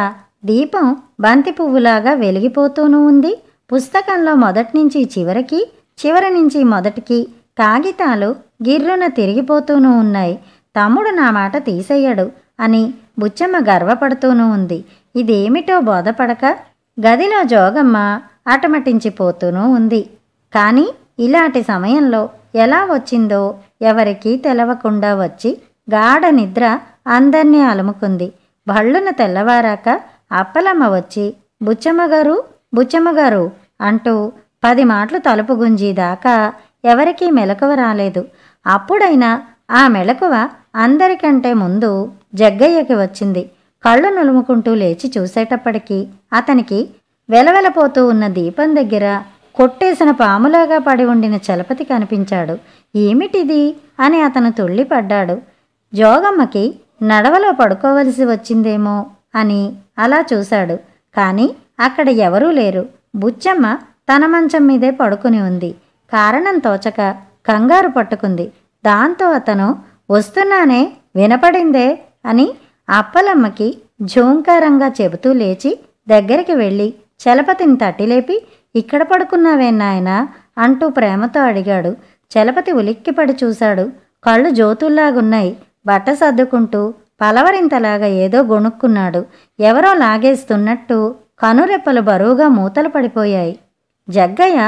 దీపం బంతి పువ్వులాగా వెలిగిపోతూనూ ఉంది. పుస్తకంలో మొదటి నుంచి చివరికి, చివరి నుంచి మొదటికి కాగితాలు గిర్రున తిరిగిపోతూనూ ఉన్నాయి. తమ్ముడు నా మాట తీసేయడు అని బుచ్చమ్మ గర్వపడుతూనూ ఉంది. ఇదేమిటో బోధపడక గదిలో జోగమ్మ ఆటమటించిపోతూనూ ఉంది. కానీ ఇలాంటి సమయంలో ఎలా వచ్చిందో ఎవరికీ తెలవకుండా వచ్చి గాఢ నిద్ర అందర్నీ అలుముకుంది. భళ్ళున తెల్లవారాక అప్పలమ్మ వచ్చి బుచ్చమ్మగారు బుచ్చమ్మగారు అంటూ 10 మాటలు తలుపు గుంజీదాకా ఎవరికీ మెలకువ రాలేదు. అప్పుడైనా ఆ మెలకువ అందరికంటే ముందు జగ్గయ్యకి వచ్చింది. కళ్ళు నులుముకుంటూ లేచి చూసేటప్పటికీ అతనికి వెలవెలపోతూ ఉన్న దీపం దగ్గర కొట్టేసిన పాములాగా పడి ఉండిన చలపతి కనిపించాడు. ఏమిటిది అని అతను తుళ్ళిపడ్డాడు. జోగమ్మకి నడవలో పడుకోవలసి వచ్చిందేమో అని అలా చూశాడు. కానీ అక్కడ ఎవరూ లేరు. బుచ్చమ్మ తన మంచం మీదే పడుకుని ఉంది. కారణం తోచక కంగారు పట్టుకుంది. దాంతో అతను వస్తున్నానే వినపడిందే అని అప్పలమ్మకి ఝోంకారంగా చెబుతూ లేచి దగ్గరికి వెళ్ళి చలపతిని తట్టిలేపి ఇక్కడ పడుకున్నావేనాయనా అంటూ ప్రేమతో అడిగాడు. చలపతి ఉలిక్కిపడి చూశాడు. కళ్ళు జ్యోతుల్లాగున్నాయి. బట్ట సర్దుకుంటూ పలవరింతలాగా ఏదో గొణుక్కున్నాడు. ఎవరో లాగేస్తున్నట్టు కనురెప్పలు బరువుగా మూతలు పడిపోయాయి. జగ్గయ్య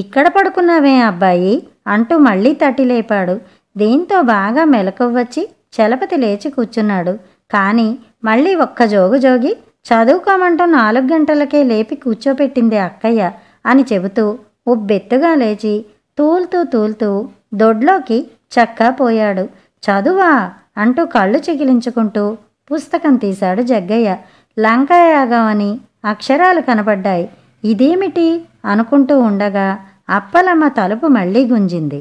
ఇక్కడ పడుకున్నావే అబ్బాయి అంటూ మళ్ళీ తట్టిలేపాడు. దీంతో బాగా మెలకువచ్చి చలపతి లేచి కూర్చున్నాడు. కానీ మళ్ళీ ఒక్క జోగు జోగి చదువుకోమంటూ 4 గంటలకే లేపి కూర్చోపెట్టింది అక్కయ్య అని చెబుతూ ఉబ్బెత్తుగా లేచి తూల్తూ తూల్తూ దొడ్లోకి చక్కా పోయాడు. చదువా అంటూ కళ్ళు చికిలించుకుంటూ పుస్తకం తీశాడు జగ్గయ్య. లంకాయాగం అని అక్షరాలు కనపడ్డాయి. ఇదేమిటి అనుకుంటూ ఉండగా అప్పలమ్మ తలుపు మళ్ళీ గుంజింది.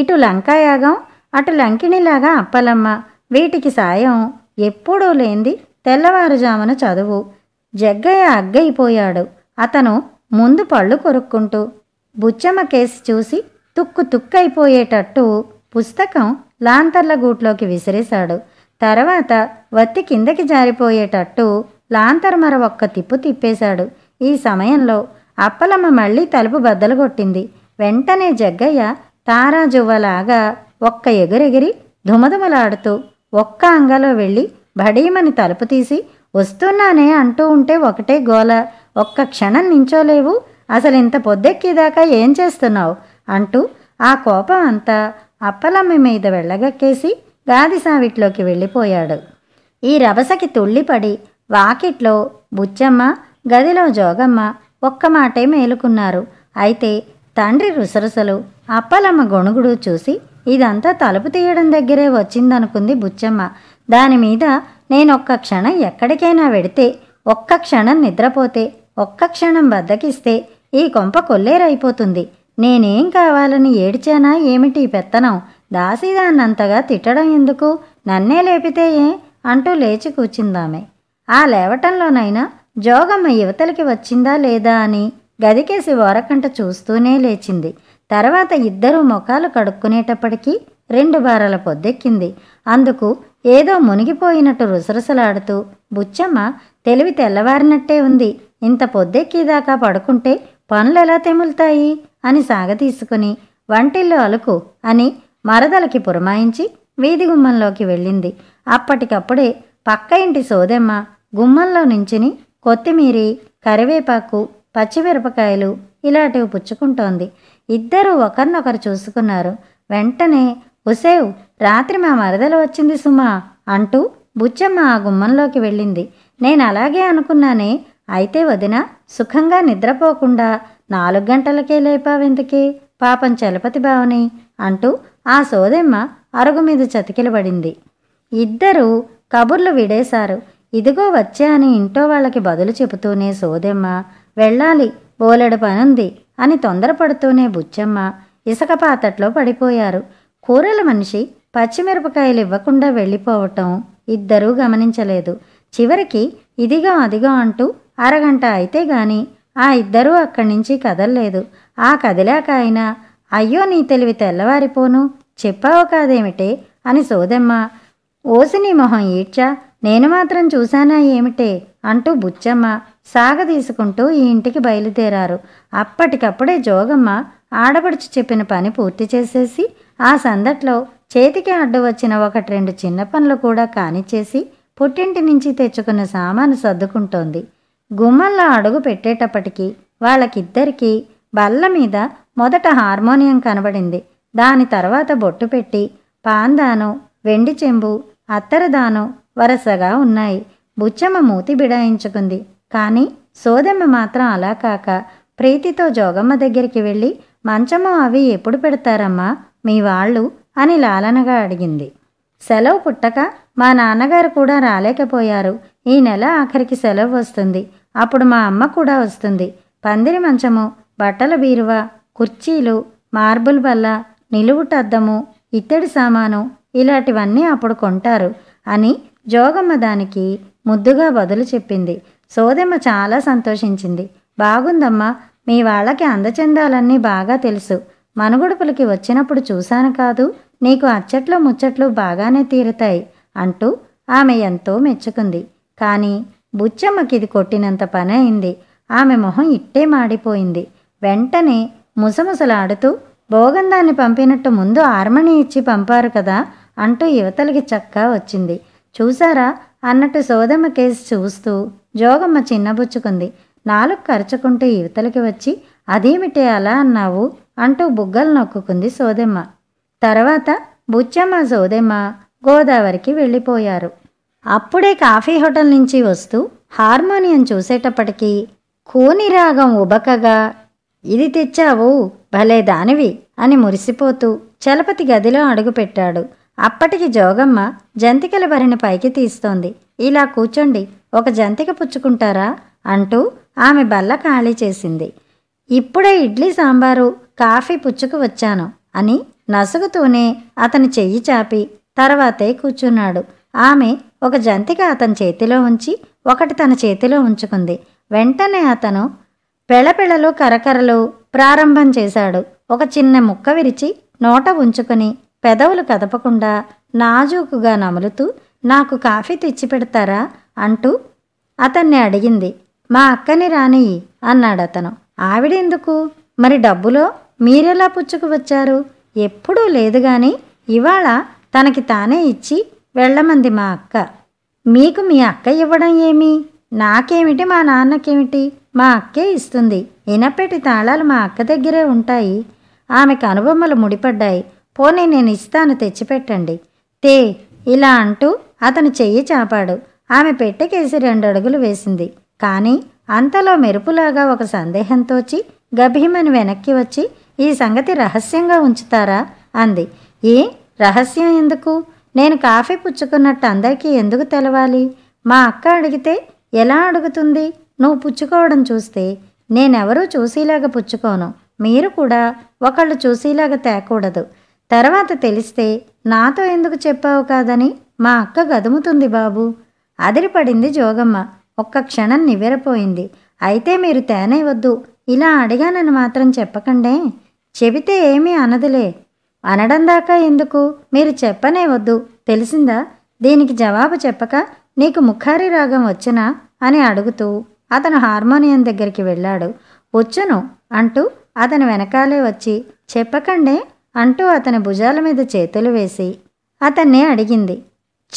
ఇటు లంకాయాగం అటు లంకిణిలాగా అప్పలమ్మ. వీటికి సాయం ఎప్పుడూ లేంది తెల్లవారుజామున చదువు. జగ్గయ్య అగ్గైపోయాడు. అతను ముందు పళ్ళు కొరుక్కుంటూ బుచ్చమ్మ కేసి చూసి తుక్కు తుక్కైపోయేటట్టు పుస్తకం లాంతర్ల గూట్లోకి విసిరేశాడు. తర్వాత వత్తి కిందకి జారిపోయేటట్టు లాంతర్ మర ఒక్క తిప్పు తిప్పేశాడు. ఈ సమయంలో అప్పలమ్మ మళ్ళీ తలుపు బద్దలు కొట్టింది. వెంటనే జగ్గయ్య తారాజువ్వలాగా ఒక్క ఎగురెగిరి ధుమధుమలాడుతూ ఒక్క అంగలో వెళ్ళి భడీమని తలుపు తీసి వస్తున్నానే అంటూ ఉంటే ఒకటే గోల. ఒక్క క్షణం నించోలేవు, అసలు ఇంత పొద్దెక్కిదాకా ఏం చేస్తున్నావు అంటూ ఆ కోపం అంతా అప్పలమ్మ మీద వెళ్ళగక్కేసి గాది సావిట్లోకి వెళ్ళిపోయాడు. ఈ రభసకి తుళ్ళిపడి వాకిట్లో బుచ్చమ్మ, గదిలో జోగమ్మ ఒక్క మాటే మేలుకున్నారు. అయితే తండ్రి రుసరుసలు, అప్పలమ్మ గొణుగుడు చూసి ఇదంతా తలుపు తీయడం దగ్గరే వచ్చిందనుకుంది బుచ్చమ్మ. దానిమీద నేనొక్క క్షణం ఎక్కడికైనా వెడితే, ఒక్క క్షణం నిద్రపోతే, ఒక్క క్షణం బద్దకిస్తే ఈ కొంప కొల్లేరైపోతుంది. నేనేం కావాలని ఏడ్చానా ఏమిటి పెత్తనం? దాసీదాన్నంతగా తిట్టడం ఎందుకు, నన్నే లేపితే ఏ అంటూ లేచి కూర్చుందామే. ఆ లేవటంలోనైనా జోగమ్మ యువతలకి వచ్చిందా లేదా అని గదికేసి ఓరకంట చూస్తూనే లేచింది. తర్వాత ఇద్దరూ ముఖాలు కడుక్కునేటప్పటికీ 2 బారాల పొద్దెక్కింది. అందుకు ఏదో మునిగిపోయినట్టు రుసరుసలాడుతూ బుచ్చమ్మ తెలివి తెల్లవారినట్టే ఉంది, ఇంత పొద్దెక్కిదాకా పడుకుంటే పనులెలా తెములుతాయి అని సాగతీసుకుని వంటిల్లో అలుకు అని మరదలకి పురమాయించి వీధి గుమ్మంలోకి వెళ్ళింది. అప్పటికప్పుడే పక్క ఇంటి సోదెమ్మ గుమ్మంలో నుంచిని కొత్తిమీరి, కరివేపాకు, పచ్చిమిరపకాయలు ఇలాంటివి పుచ్చుకుంటోంది. ఇద్దరూ ఒకరినొకరు చూసుకున్నారు. వెంటనే, "ఒసేవ్, రాత్రి మా మరదలు వచ్చింది సుమా" అంటూ బుచ్చమ్మ ఆ గుమ్మంలోకి వెళ్ళింది. "నేను అలాగే అనుకున్నానే. అయితే వదిన, సుఖంగా నిద్రపోకుండా 4 గంటలకే లేపావెందుకే పాపం చలపతి బావని" అంటూ ఆ సోదెమ్మ అరుగు మీద చతికిలబడింది. ఇద్దరూ కబుర్లు విడేశారు. ఇదిగో వచ్చా అని ఇంట్లో వాళ్ళకి బదులు చెబుతూనే సోదెమ్మ, "వెళ్ళాలి, బోలెడు పనుంది" అని తొందరపడుతూనే బుచ్చమ్మ ఇసుక పాతట్లో పడిపోయారు. కూరల మనిషి పచ్చిమిరపకాయలు ఇవ్వకుండా వెళ్ళిపోవటం ఇద్దరూ గమనించలేదు. చివరికి ఇదిగో అదిగో అంటూ అరగంట అయితే గాని ఆ ఇద్దరూ అక్కడి నుంచి కదలలేదు. ఆ కదిలాక అయినా, "అయ్యో నీ తెలివి తెల్లవారిపోను, చెప్పావు కాదేమిటే" అని సోదెమ్మ, "ఓసిని మొహం ఈడ్చా, నేను మాత్రం చూశానా ఏమిటే" అంటూ బుచ్చమ్మ సాగదీసుకుంటూ ఈ ఇంటికి బయలుదేరారు. అప్పటికప్పుడే జోగమ్మ ఆడపడుచు చెప్పిన పని పూర్తి చేసేసి ఆ సందట్లో చేతికి అడ్డు వచ్చిన 1-2 చిన్న పనులు కూడా కానిచ్చేసి పుట్టింటి నుంచి తెచ్చుకున్న సామాను సర్దుకుంటోంది. గుమ్మంలో అడుగు పెట్టేటప్పటికీ వాళ్ళకిద్దరికీ బల్ల మీద మొదట హార్మోనియం కనబడింది. దాని తర్వాత బొట్టు పెట్టి పాందాను, వెండి చెంబు, అత్తరదాను వరసగా ఉన్నాయి. బుచ్చమ్మ మూతి బిడాయించుకుంది. కానీ సోదెమ్మ మాత్రం అలా కాక ప్రీతితో జోగమ్మ దగ్గరికి వెళ్ళి, "మంచము అవి ఎప్పుడు పెడతారమ్మా మీ వాళ్ళు" అని లాలనగా అడిగింది. "సెలవు పుట్టక మా నాన్నగారు కూడా రాలేకపోయారు. ఈ నెల ఆఖరికి సెలవు వస్తుంది. అప్పుడు మా అమ్మ కూడా వస్తుంది. పందిరి మంచము, బట్టల బీరువా, కుర్చీలు, మార్బుల్ బల్ల, నిలువుటద్దము, ఇత్తడి సామాను ఇలాంటివన్నీ అప్పుడు కొంటారు" అని జోగమ్మ దానికి ముద్దుగా బదులు చెప్పింది. సోదెమ్మ చాలా సంతోషించింది. "బాగుందమ్మా, మీ వాళ్ళకి అందచందాలన్నీ బాగా తెలుసు. మనుగుడుపులకి వచ్చినప్పుడు చూశాను కాదు, నీకు అచ్చట్లు ముచ్చట్లు బాగానే తీరుతాయి" అంటూ ఆమె ఎంతో మెచ్చుకుంది. కానీ బుచ్చమ్మకిది కొట్టినంత పని అయింది. ఆమె మొహం ఇట్టే మాడిపోయింది. వెంటనే ముసముసలాడుతూ, "బోగందాన్ని పంపినట్టు ముందు ఆర్మణి ఇచ్చి పంపారు కదా" అంటూ యువతలకి చక్కా వచ్చింది. "చూసారా" అన్నట్టు సోదమ్మ కేసు చూస్తూ జోగమ్మ చిన్నబుచ్చుకుంది. నాలుగు కరుచుకుంటూ యువతలకి వచ్చి, "అదేమిటే అలా అన్నావు" అంటూ బుగ్గలు నొక్కుకుంది సోదెమ్మ. తర్వాత బుచ్చమ్మ, సోదెమ్మ గోదావరికి వెళ్ళిపోయారు. అప్పుడే కాఫీ హోటల్ నుంచి వస్తూ హార్మోనియం చూసేటప్పటికీ కోనిరాగం ఉబకగా, "ఇది తెచ్చావు, భలే దానివి" అని మురిసిపోతూ చలపతి గదిలో అడుగుపెట్టాడు. అప్పటికి జోగమ్మ జంతికల బరిని పైకి తీస్తోంది. "ఇలా కూర్చోండి, ఒక జంతిక పుచ్చుకుంటారా" అంటూ ఆమె బల్ల ఖాళీ చేసింది. "ఇప్పుడే ఇడ్లీ సాంబారు, కాఫీ పుచ్చుకు వచ్చాను" అని నసుగుతూనే అతని చెయ్యి చాపి తర్వాతే కూర్చున్నాడు. ఆమె ఒక జంతిక అతని చేతిలో ఉంచి ఒకటి తన చేతిలో ఉంచుకుంది. వెంటనే అతను పెళపెళలు కరకరలు ప్రారంభం చేశాడు. ఒక చిన్న ముక్క విరిచి నోట ఉంచుకుని పెదవులు కదపకుండా నాజూకుగా నములుతూ, "నాకు కాఫీ తెచ్చిపెడతారా" అంటూ అతన్ని అడిగింది. "మా అక్కని రానియి" అన్నాడు అతను. "ఆవిడెందుకు మరి? డబ్బులో మీరెలా పుచ్చుకు వచ్చారు?" "ఎప్పుడూ లేదు గాని ఇవాళ తనకి తానే ఇచ్చి వెళ్ళమంది మా అక్క." "మీకు మీ అక్క ఇవ్వడం ఏమి? నాకేమిటి, మా నాన్నకేమిటి, మా అక్కే ఇస్తుంది. ఇనపెట్టి తాళాలు మా అక్క దగ్గరే ఉంటాయి." ఆమెకు అనుబొమ్మలు ముడిపడ్డాయి. "పోనీ నేను ఇస్తాను, తెచ్చిపెట్టండి తే" ఇలా అంటూ అతను చెయ్యి చాపాడు. ఆమె పెట్టెకేసి 2 అడుగులు వేసింది. కానీ అంతలో మెరుపులాగా ఒక సందేహం తోచి గభీమని వెనక్కి వచ్చి, "ఈ సంగతి రహస్యంగా ఉంచుతారా" అంది. "ఏ రహస్యం ఎందుకు? నేను కాఫీ పుచ్చుకున్నట్టు అందరికీ ఎందుకు తెలవాలి? మా అక్క అడిగితే ఎలా అడుగుతుంది? నువ్వు పుచ్చుకోవడం చూస్తే. నేనెవరూ చూసేలాగా పుచ్చుకోను. మీరు కూడా ఒకళ్ళు చూసేలాగా తేకూడదు. తర్వాత తెలిస్తే నాతో ఎందుకు చెప్పావు కాదని మా అక్క గదుముతుంది బాబు" అదిరిపడింది జోగమ్మ. ఒక్క క్షణం నివ్వెరపోయింది. "అయితే మీరు తేనే వద్దు, ఇలా అడిగానని మాత్రం చెప్పకండే. చెబితే ఏమీ అనదులే." "అనడం దాకా ఎందుకు? మీరు చెప్పనే వద్దు, తెలిసిందా? దీనికి జవాబు చెప్పక నీకు ముఖారి రాగం వచ్చునా" అని అడుగుతూ అతను హార్మోనియం దగ్గరికి వెళ్ళాడు. "వచ్చును" అంటూ అతను వెనకాలే వచ్చి, "చెప్పకండే" అంటూ అతని భుజాల మీద చేతులు వేసి అతన్నే అడిగింది.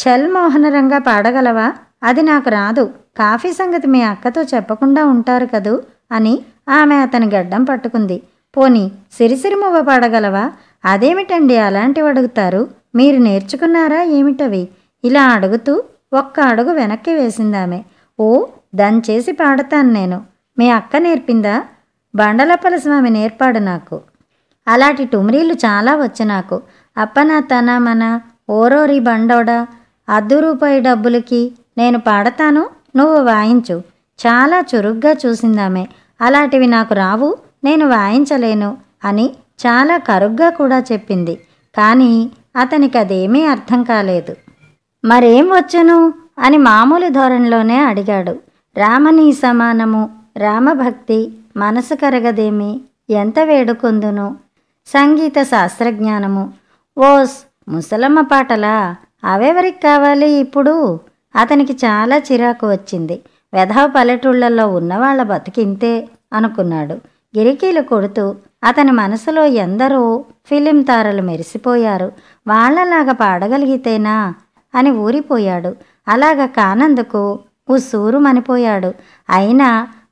చల్ మోహనరంగా పాడగలవా? అది నాకు రాదు. కాఫీ సంగతి మీ అక్కతో చెప్పకుండా ఉంటారు కదూ అని ఆమె అతని గడ్డం పట్టుకుంది. పోనీ సిరిసిరిమువ్వ పాడగలవా? అదేమిటండి అలాంటివి అడుగుతారు, మీరు నేర్చుకున్నారా ఏమిటవి? ఇలా అడుగుతూ ఒక్క అడుగు వెనక్కి వేసిందామె. ఓ దంచేసి పాడతాను నేను. మీ అక్క నేర్పిందా? బండలపల స్వామి నేర్పాడు నాకు. అలాంటి టుమ్రీలు చాలా వచ్చు నాకు. అప్పనా తన మన ఓరోరి బండోడా ₹10 డబ్బులకి నేను పాడతాను, నువ్వు వాయించు. చాలా చురుగ్గా చూసిందామె. అలాంటివి నాకు రావు, నేను వాయించలేను అని చాలా కరుగ్గా కూడా చెప్పింది. కానీ అతనికి అదేమీ అర్థం కాలేదు. మరేం వచ్చును అని మామూలు ధోరణిలోనే అడిగాడు. రామనీ సమానము, రామభక్తి, మనసు కరగదేమి, ఎంత వేడుకొందును, సంగీత శాస్త్రజ్ఞానము. ఓస్ ముసలమ్మ పాటలా? అవెవరికి కావాలి ఇప్పుడు? అతనికి చాలా చిరాకు వచ్చింది. వెధవ పల్లెటూళ్ళల్లో ఉన్నవాళ్ల బతికింతే అనుకున్నాడు గిరికీలు కొడుతూ. అతని మనసులో ఎందరో ఫిలిం తారలు మెరిసిపోయారు. వాళ్లలాగా పాడగలిగితేనా అని ఊరిపోయాడు. అలాగ కానందుకు ఉస్సూరు మనిపోయాడు. అయినా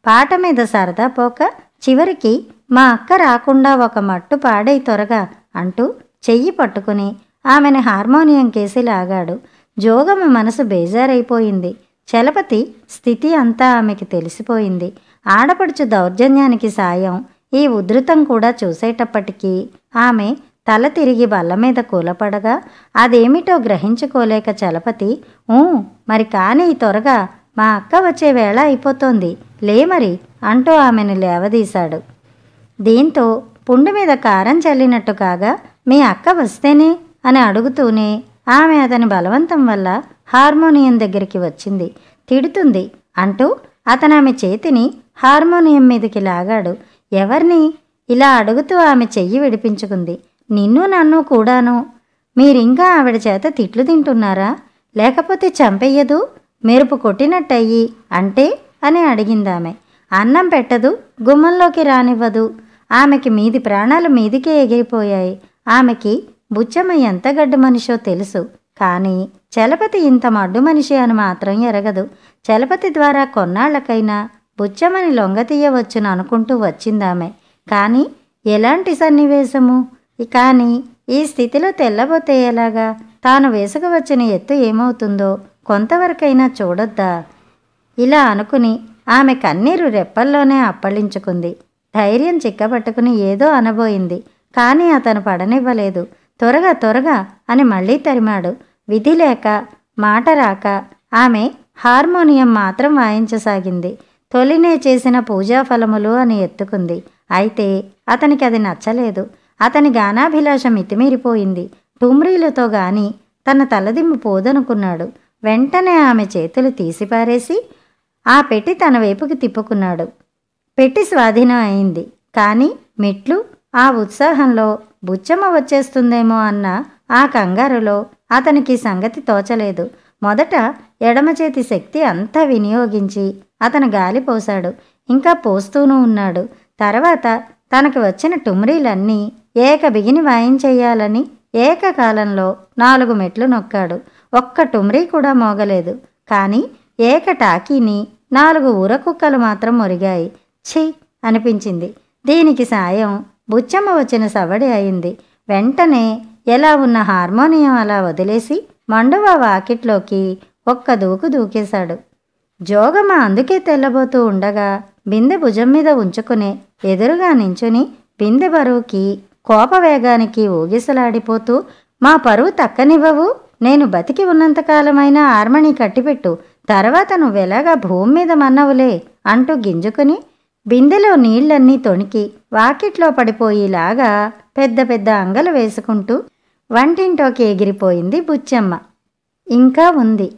పాట మీద సరదా పోక చివరికి మా అక్క రాకుండా ఒక మట్టు పాడే త్వరగా అంటూ చెయ్యి పట్టుకుని ఆమెను హార్మోనియం కేసి లాగాడు. జోగమ్మ మనసు బేజారైపోయింది. చలపతి స్థితి అంతా ఆమెకి తెలిసిపోయింది. ఆడపడుచు దౌర్జన్యానికి సాయం ఈ ఉధృతం కూడా చూసేటప్పటికీ ఆమె తల తిరిగి బల్ల మీద కూలపడగా అదేమిటో గ్రహించుకోలేక చలపతి మరి కానీ త్వరగా, మా అక్క వచ్చే వేళ అయిపోతోంది, లేమరి అంటూ ఆమెను లేవదీశాడు. దీంతో పుండు మీద కారం చల్లినట్టు కాగా, మీ అక్క వస్తేనే అని అడుగుతూనే ఆమె అతని బలవంతం వల్ల హార్మోనియం దగ్గరికి వచ్చింది. తిడుతుంది అంటూ అతను ఆమె చేతిని హార్మోనియం మీదకి లాగాడు. ఎవరిని? ఇలా అడుగుతూ ఆమె చెయ్యి విడిపించుకుంది. నిన్ను నన్ను కూడాను. మీరింకా ఆవిడ చేత తిట్లు తింటున్నారా? లేకపోతే చంపెయ్యదు, మెరుపు కొట్టినట్టయ్యి అంటే అని అడిగిందామె. అన్నం పెట్టదు, గుమ్మంలోకి రానివ్వదు. ఆమెకి మీది ప్రాణాలు మీదికే ఎగిరిపోయాయి. ఆమెకి బుచ్చమ్మ ఎంత గడ్డు మనిషో తెలుసు, కానీ చలపతి ఇంత మడ్డు మనిషి అని మాత్రం ఎరగదు. చలపతి ద్వారా కొన్నాళ్లకైనా బుచ్చమ్మని లొంగతీయవచ్చును అనుకుంటూ వచ్చిందామె. కానీ ఎలాంటి సన్నివేశము? కానీ ఈ స్థితిలో తెల్లబోతే ఎలాగా? తాను వేసుకువచ్చిన ఎత్తు ఏమవుతుందో కొంతవరకైనా చూడొద్దా? ఇలా అనుకుని ఆమె కన్నీరు రెప్పల్లోనే అప్పళించుకుంది. ధైర్యం చిక్కబట్టుకుని ఏదో అనబోయింది. కానీ అతను పడనివ్వలేదు. త్వరగా త్వరగా అని మళ్ళీ తరిమాడు. విధి లేక మాట రాక ఆమె హార్మోనియం మాత్రం వాయించసాగింది. తొలినే చేసిన పూజా ఫలములు అని ఎత్తుకుంది. అయితే అతనికి అది నచ్చలేదు. అతని గానాభిలాష మితిమీరిపోయింది. టుమ్రీలతో గాని తన తలదిమ్ము పోదనుకున్నాడు. వెంటనే ఆమె చేతులు తీసిపారేసి ఆ పెట్టి తన వైపుకి తిప్పుకున్నాడు. పెట్టి స్వాధీనం అయింది. కానీ మెట్లు ఆ ఉత్సాహంలో బుచ్చమ్మ వచ్చేస్తుందేమో అన్న ఆ కంగారులో అతనికి సంగతి తోచలేదు. మొదట ఎడమ చేతి శక్తి అంతా వినియోగించి అతను గాలి పోశాడు. ఇంకా పోస్తూనూ ఉన్నాడు. తర్వాత తనకి వచ్చిన టుమ్రీలన్నీ ఏకబిగిని వాయించేయాలని ఏకకాలంలో 4 మెట్లు నొక్కాడు. ఒక్క టుమ్రీ కూడా మోగలేదు. కానీ ఏకటాకీని 4 ఊరకుక్కలు మాత్రం మొరిగాయి. ఛీ అనిపించింది. దీనికి సాయం బుచ్చమ్మ వచ్చిన సవడి అయింది. వెంటనే ఎలా ఉన్న హార్మోనియం అలా వదిలేసి మండువా వాకిట్లోకి ఒక్క దూకు దూకేశాడు. జోగమ్మ అందుకే తెల్లబోతూ ఉండగా బిందె భుజం మీద ఉంచుకునే ఎదురుగా నించుని బిందె బరువుకి కోపవేగానికి ఊగిసలాడిపోతూ, మా పరువు తక్కనివ్వవు, నేను బతికి ఉన్నంతకాలమైనా ఆర్మణి కట్టిపెట్టు, తర్వాత నువ్వెలాగా భూమి మీద మన్నవులే అంటూ గింజుకుని బిందెలో నీళ్లన్నీ తొణికి వాకిట్లో పడిపోయేలాగా పెద్ద పెద్ద అంగలు వేసుకుంటూ వంటింటోకి ఎగిరిపోయింది బుచ్చమ్మ. ఇంకా ఉంది.